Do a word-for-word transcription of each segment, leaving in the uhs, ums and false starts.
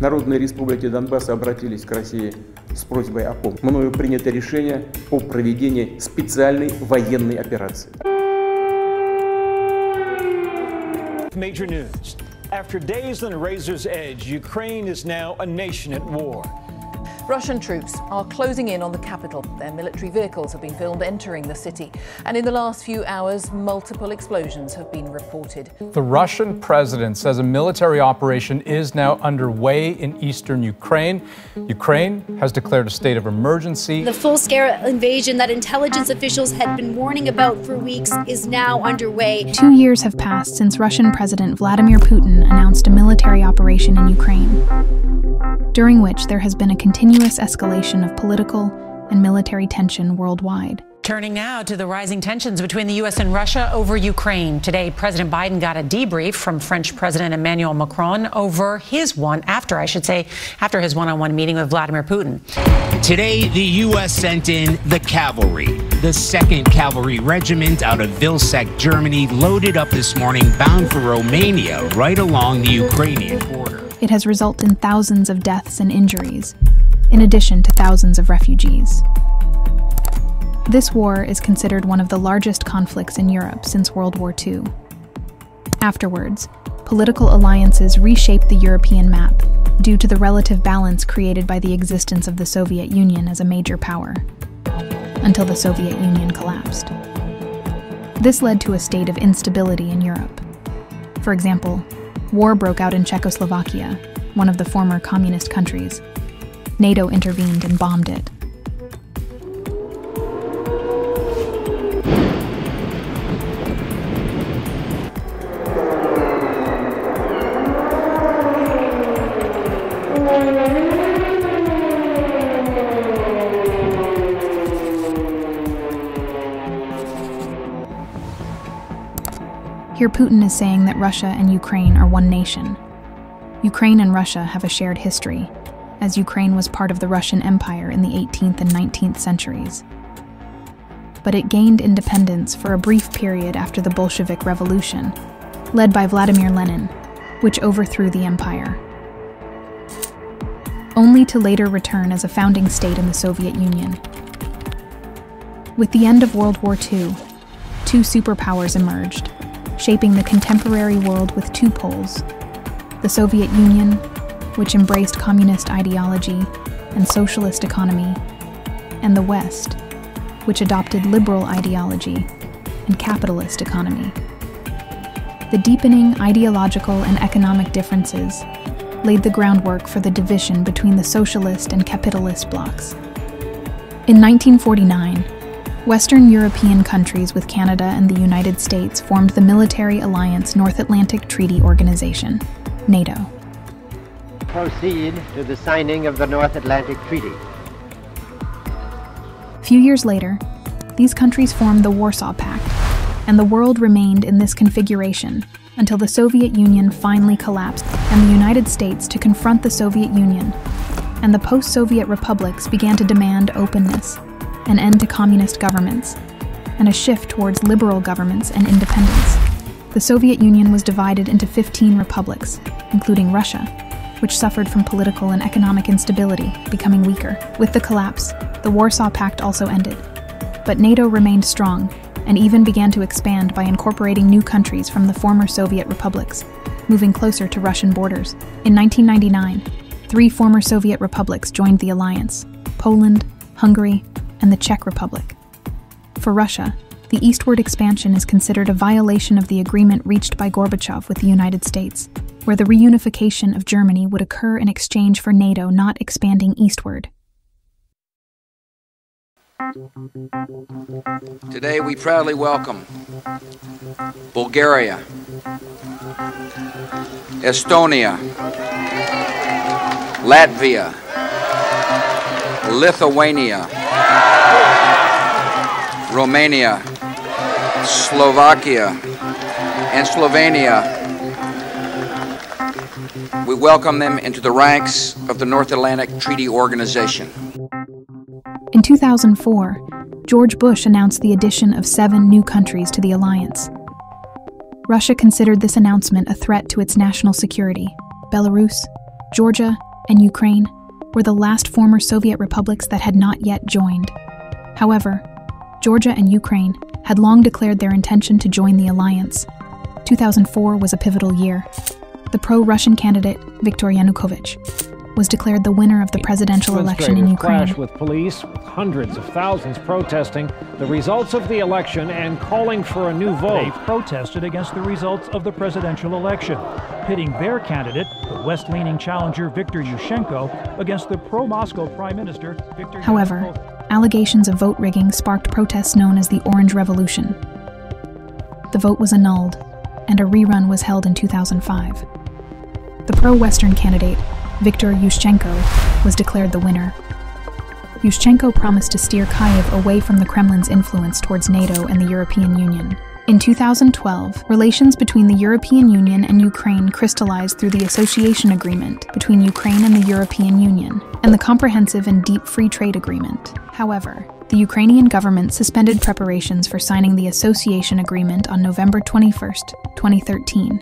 Народные республики Донбасса обратились к России с просьбой о помощи. Мною принято решение о проведении специальной военной операции. Major news. After days on a razor's edge, Ukraine is now a nation at war. Russian troops are closing in on the capital. Their military vehicles have been filmed entering the city. And in the last few hours, multiple explosions have been reported. The Russian president says a military operation is now underway in eastern Ukraine. Ukraine has declared a state of emergency. The full-scale invasion that intelligence officials had been warning about for weeks is now underway. Two years have passed since Russian President Vladimir Putin announced a military operation in Ukraine, during which there has been a continuous escalation of political and military tension worldwide. Turning now to the rising tensions between the U S and Russia over Ukraine. Today, President Biden got a debrief from French President Emmanuel Macron over his one, after I should say, after his one-on-one meeting with Vladimir Putin. Today, the U S sent in the cavalry. The second Cavalry Regiment out of Vilseck, Germany, loaded up this morning, bound for Romania, right along the Ukrainian border. It has resulted in thousands of deaths and injuries, in addition to thousands of refugees. This war is considered one of the largest conflicts in Europe since World War Two. Afterwards, political alliances reshaped the European map due to the relative balance created by the existence of the Soviet Union as a major power, until the Soviet Union collapsed. This led to a state of instability in Europe. For example, war broke out in Czechoslovakia, one of the former communist countries. NATO intervened and bombed it. Here Putin is saying that Russia and Ukraine are one nation. Ukraine and Russia have a shared history, as Ukraine was part of the Russian Empire in the eighteenth and nineteenth centuries. But it gained independence for a brief period after the Bolshevik Revolution, led by Vladimir Lenin, which overthrew the empire, only to later return as a founding state in the Soviet Union. With the end of World War Two, two superpowers emerged, shaping the contemporary world with two poles, the Soviet Union, which embraced communist ideology and socialist economy, and the West, which adopted liberal ideology and capitalist economy. The deepening ideological and economic differences laid the groundwork for the division between the socialist and capitalist blocs. In nineteen forty-nine, Western European countries with Canada and the United States formed the Military Alliance North Atlantic Treaty Organization, NATO. Proceed to the signing of the North Atlantic Treaty. A few years later, these countries formed the Warsaw Pact, and the world remained in this configuration until the Soviet Union finally collapsed and the United States to confront the Soviet Union, and the post-Soviet republics began to demand openness, an end to communist governments, and a shift towards liberal governments and independence. The Soviet Union was divided into fifteen republics, including Russia, which suffered from political and economic instability, becoming weaker. With the collapse, the Warsaw Pact also ended. But NATO remained strong, and even began to expand by incorporating new countries from the former Soviet republics, moving closer to Russian borders. In nineteen ninety-nine, three former Soviet republics joined the alliance: Poland, Hungary, and the Czech Republic. For Russia, the eastward expansion is considered a violation of the agreement reached by Gorbachev with the United States, where the reunification of Germany would occur in exchange for NATO not expanding eastward. Today we proudly welcome Bulgaria, Estonia, Latvia, Lithuania, Romania, Slovakia, and Slovenia. We welcome them into the ranks of the North Atlantic Treaty Organization. In two thousand four, George Bush announced the addition of seven new countries to the alliance. Russia considered this announcement a threat to its national security. Belarus, Georgia, and Ukraine were the last former Soviet republics that had not yet joined. However, Georgia and Ukraine had long declared their intention to join the alliance. two thousand four was a pivotal year. The pro-Russian candidate, Viktor Yanukovych, was declared the winner of the presidential election in Ukraine. Clash with police, with hundreds of thousands protesting the results of the election and calling for a new vote. They protested against the results of the presidential election, pitting their candidate, the west-leaning challenger Viktor Yushchenko, against the pro-Moscow prime minister Viktor However, Yanukovych. Allegations of vote rigging sparked protests known as the Orange Revolution. The vote was annulled, and a rerun was held in two thousand five. The pro-Western candidate, Viktor Yushchenko, was declared the winner. Yushchenko promised to steer Kyiv away from the Kremlin's influence towards NATO and the European Union. In two thousand twelve, relations between the European Union and Ukraine crystallized through the Association Agreement between Ukraine and the European Union, and the Comprehensive and Deep Free Trade Agreement. However, the Ukrainian government suspended preparations for signing the Association Agreement on November twenty-first, twenty thirteen,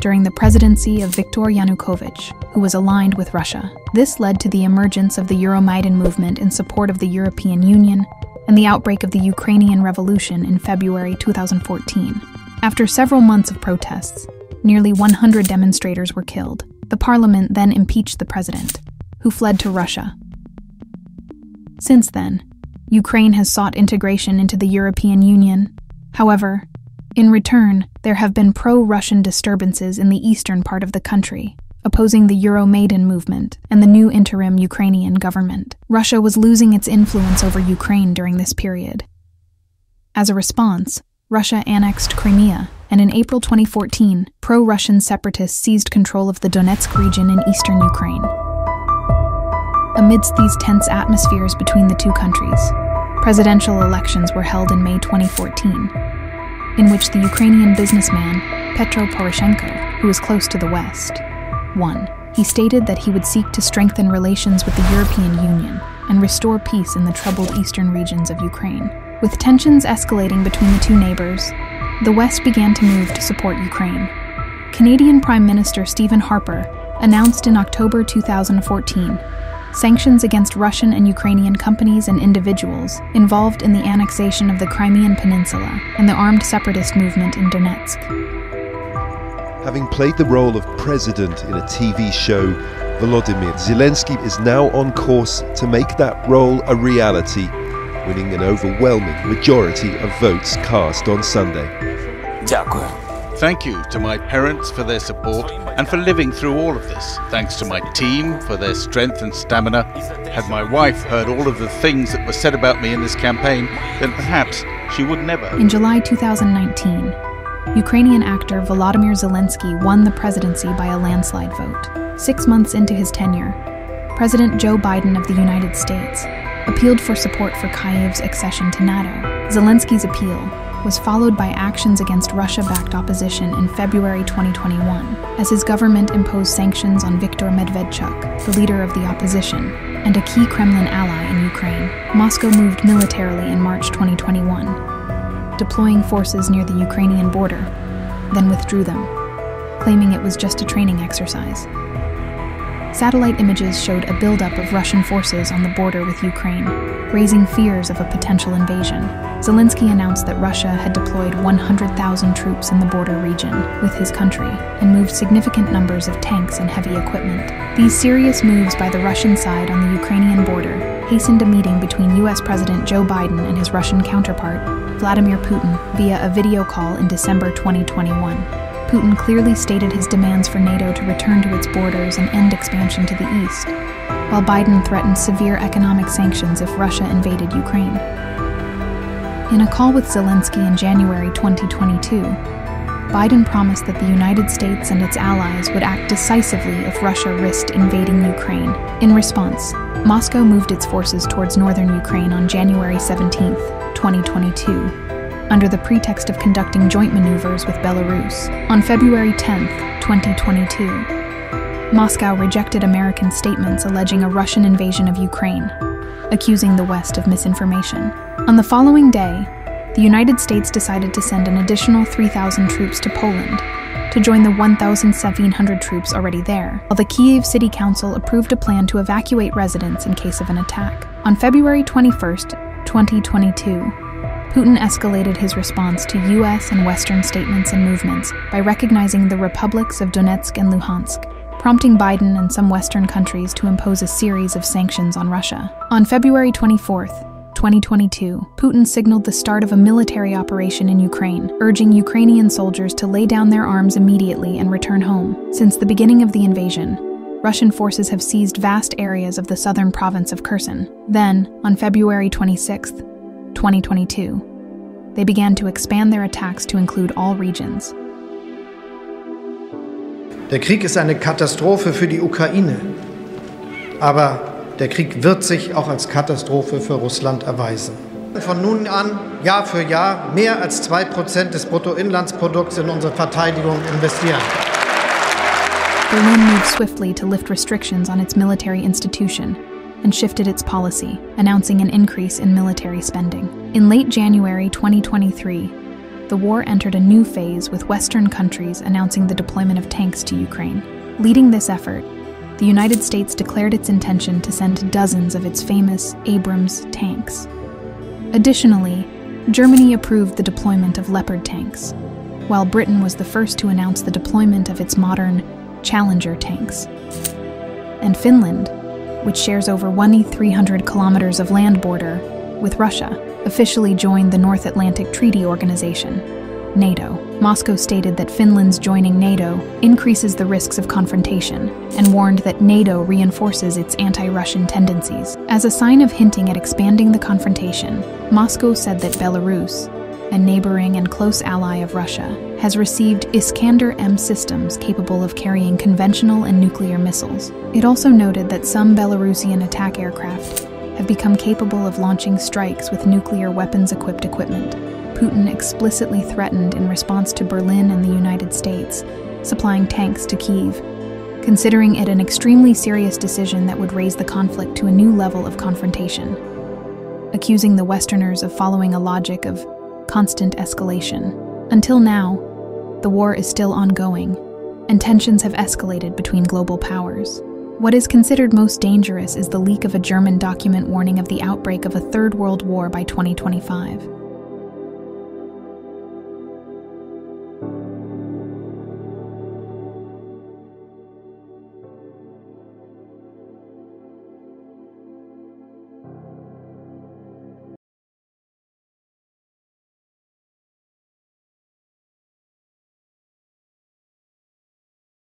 during the presidency of Viktor Yanukovych, who was aligned with Russia. This led to the emergence of the Euromaidan movement in support of the European Union and the outbreak of the Ukrainian Revolution in February two thousand fourteen. After several months of protests, nearly one hundred demonstrators were killed. The parliament then impeached the president, who fled to Russia. Since then, Ukraine has sought integration into the European Union. However, in return, there have been pro-Russian disturbances in the eastern part of the country, opposing the Euromaidan movement and the new interim Ukrainian government. Russia was losing its influence over Ukraine during this period. As a response, Russia annexed Crimea, and in April twenty fourteen, pro-Russian separatists seized control of the Donetsk region in eastern Ukraine. Amidst these tense atmospheres between the two countries, presidential elections were held in May twenty fourteen, in which the Ukrainian businessman Petro Poroshenko, who is close to the West, won. He stated that he would seek to strengthen relations with the European Union and restore peace in the troubled eastern regions of Ukraine. With tensions escalating between the two neighbors, the West began to move to support Ukraine. Canadian Prime Minister Stephen Harper announced in October two thousand fourteen sanctions against Russian and Ukrainian companies and individuals involved in the annexation of the Crimean Peninsula and the armed separatist movement in Donetsk. Having played the role of president in a T V show, Volodymyr Zelensky is now on course to make that role a reality, winning an overwhelming majority of votes cast on Sunday. Thank you to my parents for their support and for living through all of this. Thanks to my team for their strength and stamina. Had my wife heard all of the things that were said about me in this campaign, then perhaps she would never. In July two thousand nineteen, Ukrainian actor Volodymyr Zelensky won the presidency by a landslide vote. Six months into his tenure, President Joe Biden of the United States appealed for support for Kyiv's accession to NATO. Zelensky's appeal was followed by actions against Russia-backed opposition in February twenty twenty-one, as his government imposed sanctions on Viktor Medvedchuk, the leader of the opposition, and a key Kremlin ally in Ukraine. Moscow moved militarily in March twenty twenty-one. Deploying forces near the Ukrainian border, then withdrew them, claiming it was just a training exercise. Satellite images showed a buildup of Russian forces on the border with Ukraine, raising fears of a potential invasion. Zelensky announced that Russia had deployed one hundred thousand troops in the border region with his country and moved significant numbers of tanks and heavy equipment. These serious moves by the Russian side on the Ukrainian border hastened a meeting between U S President Joe Biden and his Russian counterpart, Vladimir Putin, via a video call in December twenty twenty-one. Putin clearly stated his demands for NATO to return to its borders and end expansion to the east, while Biden threatened severe economic sanctions if Russia invaded Ukraine. In a call with Zelensky in January twenty twenty-two, Biden promised that the United States and its allies would act decisively if Russia risked invading Ukraine. In response, Moscow moved its forces towards northern Ukraine on January seventeenth, twenty twenty-two, under the pretext of conducting joint maneuvers with Belarus. On February tenth, twenty twenty-two, Moscow rejected American statements alleging a Russian invasion of Ukraine, accusing the West of misinformation. On the following day, the United States decided to send an additional three thousand troops to Poland, to join the one thousand seven hundred troops already there, while the Kyiv City Council approved a plan to evacuate residents in case of an attack. On February twenty-first, twenty twenty-two, Putin escalated his response to U S and Western statements and movements by recognizing the republics of Donetsk and Luhansk, prompting Biden and some Western countries to impose a series of sanctions on Russia. On February twenty-fourth, twenty twenty-two, Putin signaled the start of a military operation in Ukraine, urging Ukrainian soldiers to lay down their arms immediately and return home. Since the beginning of the invasion, Russian forces have seized vast areas of the southern province of Kherson. Then, on February twenty-sixth, twenty twenty-two, they began to expand their attacks to include all regions. Der Krieg ist eine Katastrophe für die Ukraine, aber der Krieg wird sich auch als Katastrophe für Russland erweisen. Von nun an, Jahr für Jahr, mehr als zwei Prozent des Bruttoinlandsprodukts in unsere Verteidigung investieren. Berlin moved swiftly to lift restrictions on its military institution and shifted its policy, announcing an increase in military spending. In late January twenty twenty-three, the war entered a new phase with Western countries announcing the deployment of tanks to Ukraine. Leading this effort, the United States declared its intention to send dozens of its famous Abrams tanks. Additionally, Germany approved the deployment of Leopard tanks, while Britain was the first to announce the deployment of its modern Challenger tanks. And Finland, which shares over one thousand three hundred kilometers of land border with Russia, officially joined the North Atlantic Treaty Organization, NATO. Moscow stated that Finland's joining NATO increases the risks of confrontation and warned that NATO reinforces its anti-Russian tendencies. As a sign of hinting at expanding the confrontation, Moscow said that Belarus, a neighboring and close ally of Russia, has received Iskander M systems capable of carrying conventional and nuclear missiles. It also noted that some Belarusian attack aircraft have become capable of launching strikes with nuclear weapons-equipped equipment. Putin explicitly threatened in response to Berlin and the United States, supplying tanks to Kyiv, considering it an extremely serious decision that would raise the conflict to a new level of confrontation, accusing the Westerners of following a logic of constant escalation. Until now, the war is still ongoing, and tensions have escalated between global powers. What is considered most dangerous is the leak of a German document warning of the outbreak of a Third World War by twenty twenty-five.